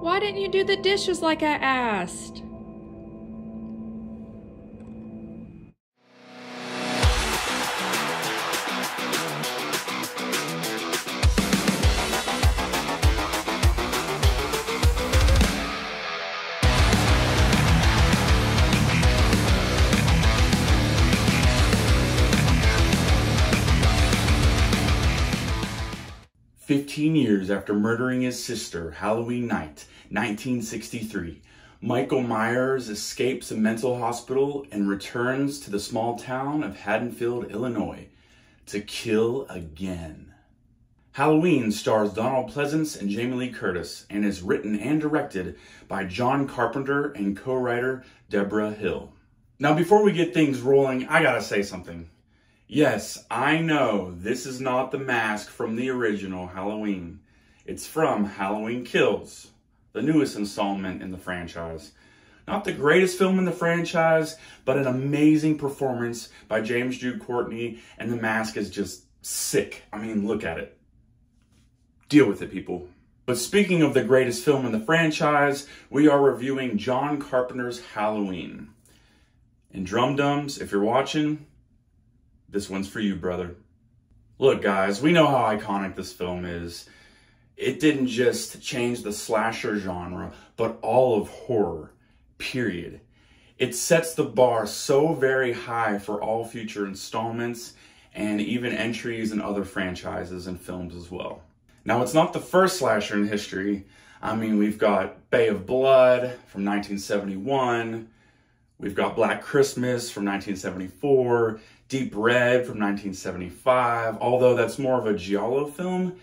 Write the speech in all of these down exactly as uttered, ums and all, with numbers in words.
Why didn't you do the dishes like I asked? fifteen years after murdering his sister, Halloween night, nineteen sixty-three, Michael Myers escapes a mental hospital and returns to the small town of Haddonfield, Illinois, to kill again. Halloween stars Donald Pleasence and Jamie Lee Curtis and is written and directed by John Carpenter and co-writer Deborah Hill. Now, before we get things rolling, I gotta say something. Yes, I know this is not the mask from the original Halloween. It's from Halloween Kills, the newest installment in the franchise. Not the greatest film in the franchise, but an amazing performance by James Jude Courtney, and the mask is just sick. I mean, look at it. Deal with it, people. But speaking of the greatest film in the franchise, we are reviewing John Carpenter's Halloween. And Drumdums, if you're watching, this one's for you, brother. Look, guys, we know how iconic this film is. It didn't just change the slasher genre, but all of horror, period. It sets the bar so very high for all future installments and even entries in other franchises and films as well. Now, it's not the first slasher in history. I mean, we've got Bay of Blood from nineteen seventy-one. We've got Black Christmas from nineteen seventy-four, Deep Red from nineteen seventy-five. Although that's more of a giallo film,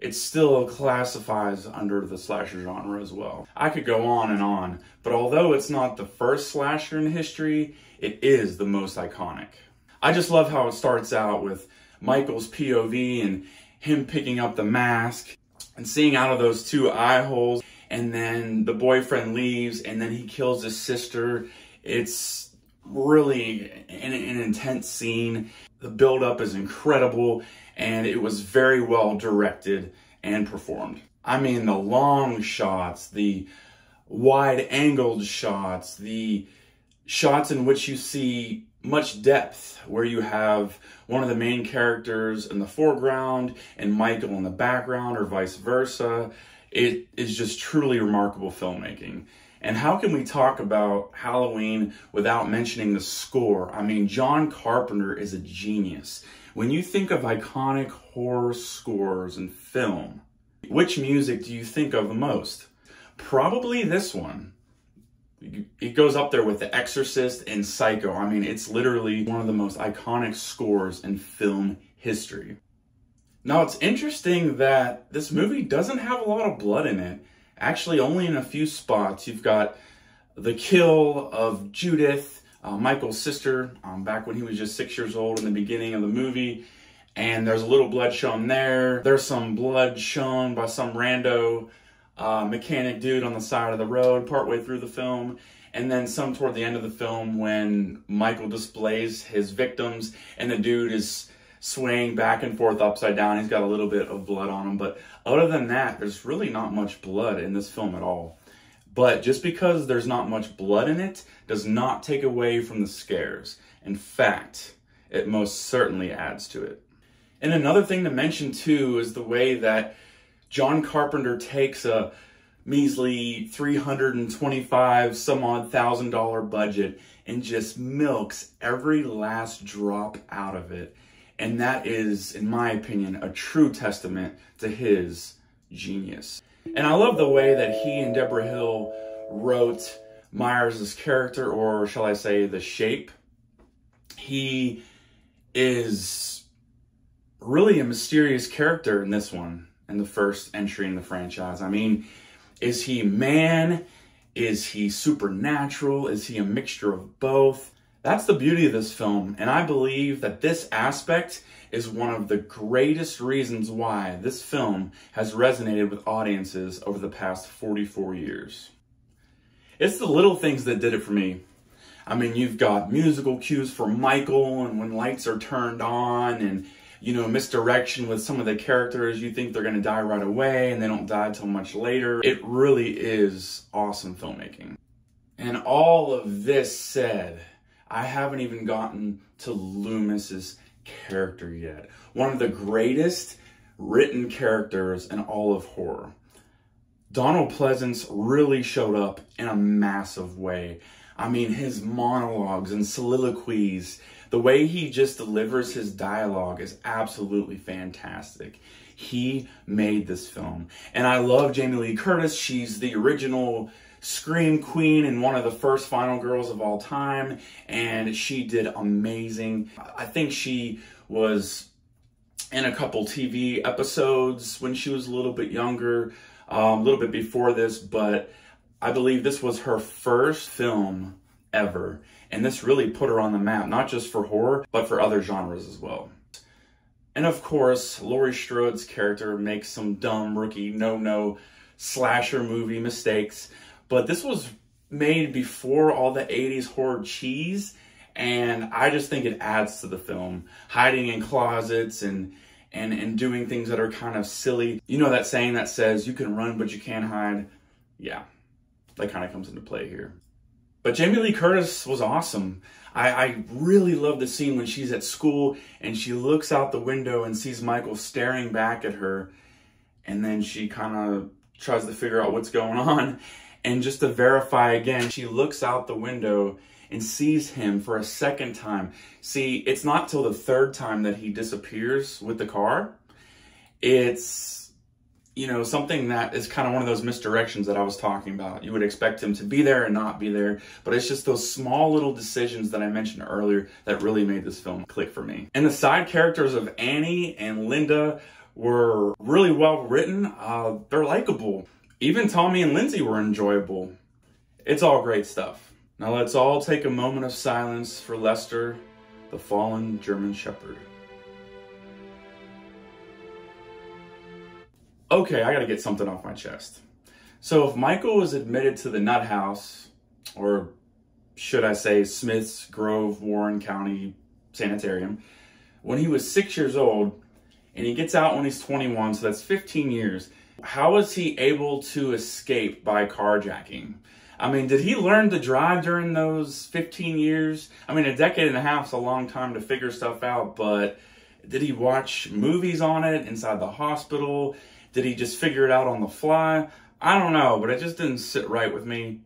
it still classifies under the slasher genre as well. I could go on and on, but although it's not the first slasher in history, it is the most iconic. I just love how it starts out with Michael's P O V and him picking up the mask and seeing out of those two eye holes, and then the boyfriend leaves and then he kills his sister. It's really an, an intense scene. The build-up is incredible, and it was very well directed and performed. I mean, the long shots, the wide-angled shots, the shots in which you see much depth, where you have one of the main characters in the foreground and Michael in the background or vice versa. It is just truly remarkable filmmaking. And how can we talk about Halloween without mentioning the score? I mean, John Carpenter is a genius. When you think of iconic horror scores in film, which music do you think of the most? Probably this one. It goes up there with The Exorcist and Psycho. I mean, it's literally one of the most iconic scores in film history. Now, it's interesting that this movie doesn't have a lot of blood in it. Actually, only in a few spots. You've got the kill of Judith, uh, Michael's sister, um, back when he was just six years old in the beginning of the movie. And there's a little blood shown there. There's some blood shown by some rando uh, mechanic dude on the side of the road partway through the film. And then some toward the end of the film when Michael displays his victims and the dude is swaying back and forth upside down. He's got a little bit of blood on him, but other than that, there's really not much blood in this film at all. But just because there's not much blood in it does not take away from the scares. In fact, it most certainly adds to it. And another thing to mention too is the way that John Carpenter takes a measly three hundred twenty-five some odd thousand dollar budget and just milks every last drop out of it. And that is, in my opinion, a true testament to his genius. And I love the way that he and Deborah Hill wrote Myers' character, or shall I say, the shape. He is really a mysterious character in this one, in the first entry in the franchise. I mean, is he man? Is he supernatural? Is he a mixture of both? That's the beauty of this film, and I believe that this aspect is one of the greatest reasons why this film has resonated with audiences over the past forty-four years. It's the little things that did it for me. I mean, you've got musical cues for Michael and when lights are turned on, and you know, misdirection with some of the characters. You think they're going to die right away and they don't die till much later. It really is awesome filmmaking. And all of this said, I haven't even gotten to Loomis's character yet. One of the greatest written characters in all of horror. Donald Pleasence really showed up in a massive way. I mean, his monologues and soliloquies, the way he just delivers his dialogue is absolutely fantastic. He made this film. And I love Jamie Lee Curtis. She's the original Scream Queen and one of the first final girls of all time, and she did amazing. I think she was in a couple T V episodes when she was a little bit younger, um, a little bit before this, but I believe this was her first film ever, and this really put her on the map, not just for horror, but for other genres as well. And of course, Laurie Strode's character makes some dumb rookie no-no slasher movie mistakes, but this was made before all the eighties horror cheese, and I just think it adds to the film. Hiding in closets and, and, and doing things that are kind of silly. You know that saying that says, you can run, but you can't hide? Yeah, that kind of comes into play here. But Jamie Lee Curtis was awesome. I, I really love the scene when she's at school and she looks out the window and sees Michael staring back at her, and then she kind of tries to figure out what's going on. And just to verify again, she looks out the window and sees him for a second time. See, it's not till the third time that he disappears with the car. It's, you know, something that is kind of one of those misdirections that I was talking about. You would expect him to be there and not be there, but it's just those small little decisions that I mentioned earlier that really made this film click for me. And the side characters of Annie and Linda were really well written. Uh, they're likable. Even Tommy and Lindsay were enjoyable. It's all great stuff. Now let's all take a moment of silence for Lester, the fallen German Shepherd. Okay, I gotta get something off my chest. So if Michael was admitted to the Nut House, or should I say Smith's Grove, Warren County Sanitarium, when he was six years old, and he gets out when he's twenty-one, so that's fifteen years, how was he able to escape by carjacking? I mean, did he learn to drive during those fifteen years? I mean, a decade and a half is a long time to figure stuff out, but did he watch movies on it inside the hospital? Did he just figure it out on the fly? I don't know, but it just didn't sit right with me.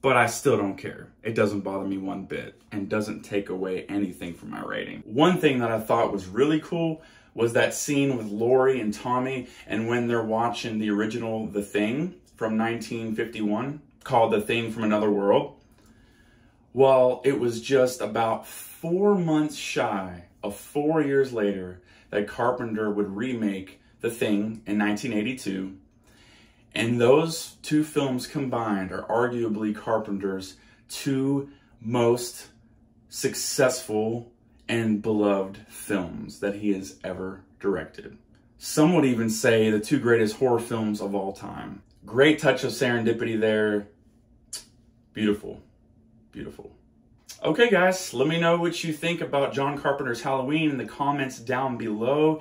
But I still don't care. It doesn't bother me one bit and doesn't take away anything from my rating. One thing that I thought was really cool was that scene with Laurie and Tommy, and when they're watching the original The Thing from nineteen fifty-one, called The Thing from Another World. Well, it was just about four months shy of four years later that Carpenter would remake The Thing in nineteen eighty-two. And those two films combined are arguably Carpenter's two most successful and beloved films that he has ever directed. Some would even say the two greatest horror films of all time. Great touch of serendipity there. Beautiful, beautiful. Okay guys, let me know what you think about John Carpenter's Halloween in the comments down below.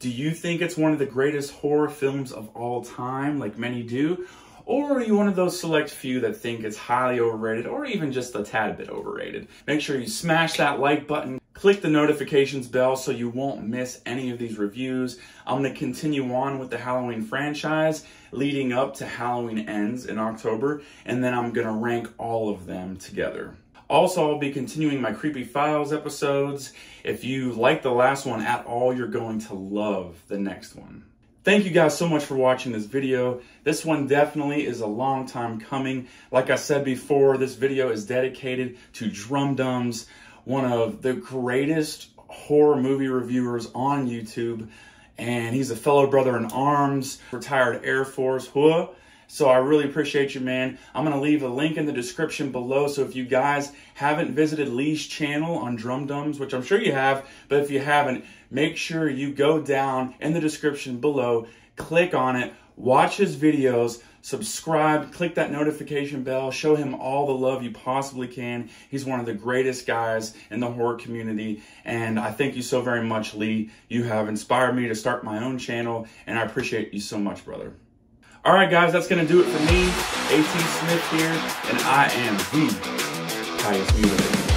Do you think it's one of the greatest horror films of all time, like many do? Or are you one of those select few that think it's highly overrated or even just a tad bit overrated? Make sure you smash that like button, click the notifications bell so you won't miss any of these reviews. I'm going to continue on with the Halloween franchise leading up to Halloween Ends in October, and then I'm going to rank all of them together. Also, I'll be continuing my Creepy Files episodes. If you like the last one at all, you're going to love the next one. Thank you guys so much for watching this video. This one definitely is a long time coming. Like I said before, this video is dedicated to Drumdums, one of the greatest horror movie reviewers on YouTube. And he's a fellow brother in arms, retired Air Force. Huh? So I really appreciate you, man. I'm going to leave a link in the description below. So if you guys haven't visited Lee's channel on Drumdums, which I'm sure you have, but if you haven't, make sure you go down in the description below, click on it, watch his videos, subscribe, click that notification bell, show him all the love you possibly can. He's one of the greatest guys in the horror community, and I thank you so very much, Lee. You have inspired me to start my own channel, and I appreciate you so much, brother. All right, guys, that's going to do it for me. A T Smith here, and I am the highest mutilator.